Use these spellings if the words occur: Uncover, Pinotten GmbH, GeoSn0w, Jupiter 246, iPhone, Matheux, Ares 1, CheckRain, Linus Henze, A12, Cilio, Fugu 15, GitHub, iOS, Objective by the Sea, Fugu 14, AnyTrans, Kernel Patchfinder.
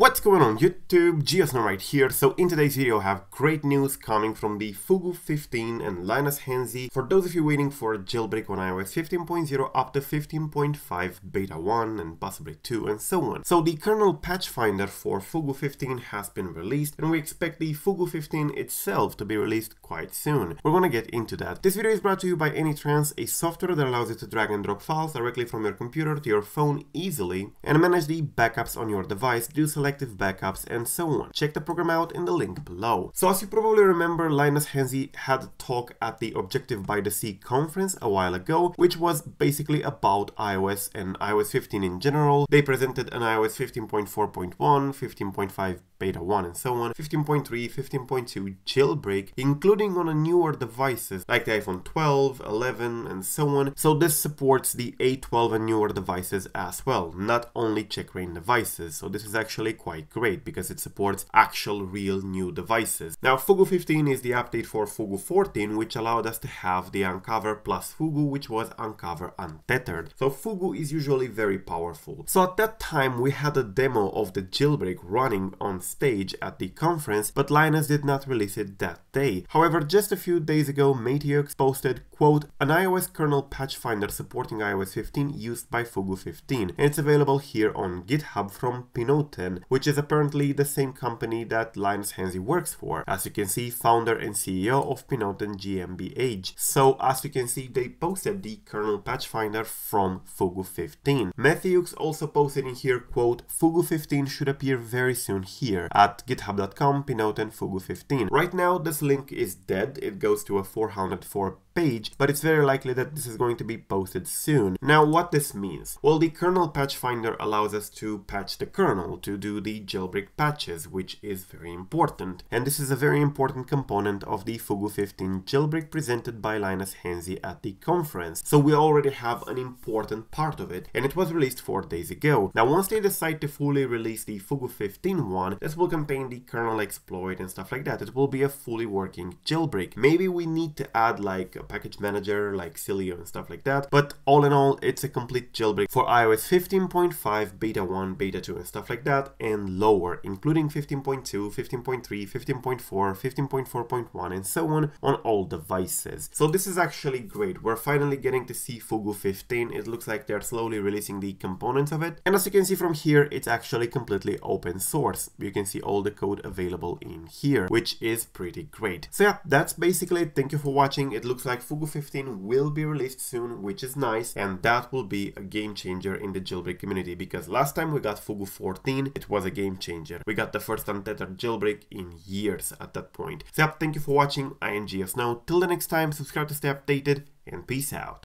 What's going on YouTube, GeoSn0w right here. So in today's video I have great news coming from the Fugu 15 and Linus Henze. For those of you waiting for a jailbreak on iOS 15.0 up to 15.5 beta 1 and possibly 2 and so on. So the kernel patch finder for Fugu 15 has been released and we expect the Fugu 15 itself to be released quite soon. We're gonna get into that. This video is brought to you by AnyTrans, a software that allows you to drag and drop files directly from your computer to your phone easily and manage the backups on your device. Do so selective backups and so on. Check the program out in the link below. So as you probably remember, Linus Henze had a talk at the Objective by the Sea conference a while ago, which was basically about iOS and iOS 15 in general. They presented an iOS 15.4.1, 15.5 beta 1 and so on, 15.3, 15.2 jailbreak, including on newer devices like the iPhone 12, 11 and so on. So this supports the A12 and newer devices as well, not only CheckRain devices. So this is actually quite great because it supports actual real new devices. Now Fugu 15 is the update for Fugu 14 which allowed us to have the Uncover plus Fugu, which was Uncover untethered. So Fugu is usually very powerful. So at that time we had a demo of the jailbreak running on stage at the conference, but Linus did not release it that day. However, just a few days ago Matheux posted, quote, an iOS kernel patch finder supporting iOS 15 used by Fugu 15. And it's available here on GitHub from Pinotten, which is apparently the same company that Linus Henze works for. As you can see, founder and CEO of Pinotten GmbH. So as you can see, they posted the kernel patch finder from Fugu 15. Matheux also posted in here, quote, Fugu 15 should appear very soon here at github.com Pinotten Fugu15. Right now, this link is dead. It goes to a 404 page, but it's very likely that this is going to be posted soon. Now, what this means? Well, the kernel patch finder allows us to patch the kernel, to do the jailbreak patches, which is very important. And this is a very important component of the Fugu 15 jailbreak presented by Linus Henze at the conference. So we already have an important part of it, and it was released 4 days ago. Now, once they decide to fully release the Fugu 15 one, this will contain the kernel exploit and stuff like that. It will be a fully working jailbreak. Maybe we need to add like a package manager like Cilio and stuff like that, but all in all, it's a complete jailbreak for iOS 15.5, beta 1, beta 2 and stuff like that, and lower, including 15.2, 15.3, 15.4, 15.4.1 and so on all devices. So this is actually great. We're finally getting to see Fugu 15. It looks like they're slowly releasing the components of it. And as you can see from here, it's actually completely open source. You can see all the code available in here, which is pretty great. So yeah, that's basically it. Thank you for watching. It looks like Fugu 15 will be released soon, which is nice. And that will be a game changer in the jailbreak community, because last time we got Fugu 14, it was a game changer. We got the first untethered jailbreak in years at that point. So, thank you for watching. I am GeoSn0w. Till the next time, subscribe to stay updated and peace out.